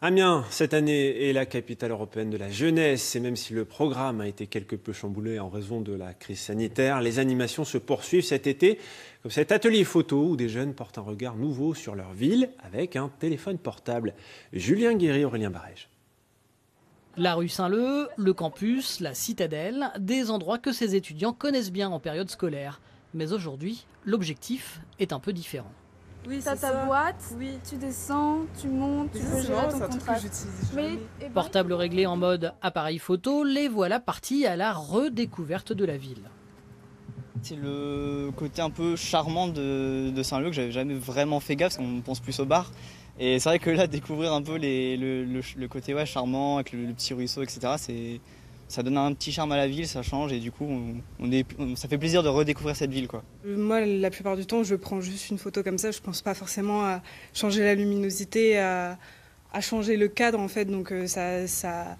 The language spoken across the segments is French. Amiens, cette année, est la capitale européenne de la jeunesse. Et même si le programme a été quelque peu chamboulé en raison de la crise sanitaire, les animations se poursuivent cet été, comme cet atelier photo où des jeunes portent un regard nouveau sur leur ville avec un téléphone portable. Julien Guéry, Aurélien Barège. La rue Saint-Leu, le campus, la citadelle, des endroits que ces étudiants connaissent bien en période scolaire. Mais aujourd'hui, l'objectif est un peu différent. Oui, t'as ta boîte, oui. Tu descends, tu montes, tu peux gérer ton contrat. Portable réglé en mode appareil photo, les voilà partis à la redécouverte de la ville. C'est le côté un peu charmant de Saint-Leu que j'avais jamais vraiment fait gaffe, parce qu'on pense plus au bar. Et c'est vrai que là, découvrir un peu le côté charmant, avec le petit ruisseau, etc., ça donne un petit charme à la ville, ça change et du coup, ça fait plaisir de redécouvrir cette ville, quoi. Moi, la plupart du temps, je prends juste une photo comme ça, je pense pas forcément à changer la luminosité, à changer le cadre, en fait. Donc ça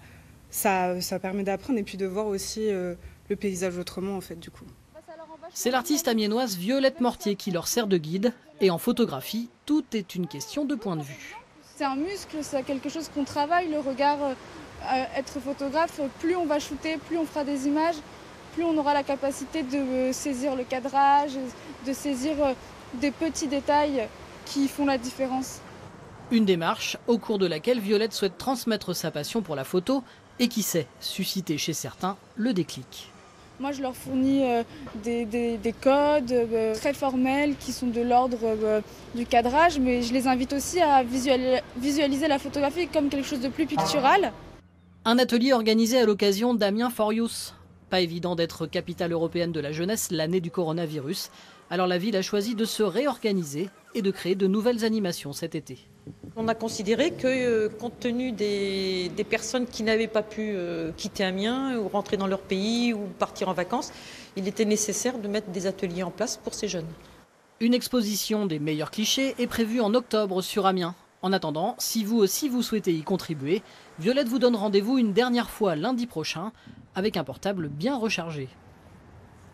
permet d'apprendre et puis de voir aussi le paysage autrement, en fait, du coup. C'est l'artiste amiénoise Violette Mortier qui leur sert de guide. Et en photographie, tout est une question de point de vue. C'est un muscle, c'est quelque chose qu'on travaille, le regard. Être photographe, plus on va shooter, plus on fera des images, plus on aura la capacité de saisir le cadrage, de saisir des petits détails qui font la différence. Une démarche au cours de laquelle Violette souhaite transmettre sa passion pour la photo et qui sait susciter chez certains le déclic. Moi, je leur fournis des codes très formels qui sont de l'ordre du cadrage, mais je les invite aussi à visualiser la photographie comme quelque chose de plus pictural. Un atelier organisé à l'occasion d'Amiens for Youth. Pas évident d'être capitale européenne de la jeunesse l'année du coronavirus. Alors la ville a choisi de se réorganiser et de créer de nouvelles animations cet été. On a considéré que, compte tenu des personnes qui n'avaient pas pu quitter Amiens ou rentrer dans leur pays ou partir en vacances, il était nécessaire de mettre des ateliers en place pour ces jeunes. Une exposition des meilleurs clichés est prévue en octobre sur Amiens. En attendant, si vous aussi vous souhaitez y contribuer, Violette vous donne rendez-vous une dernière fois lundi prochain avec un portable bien rechargé.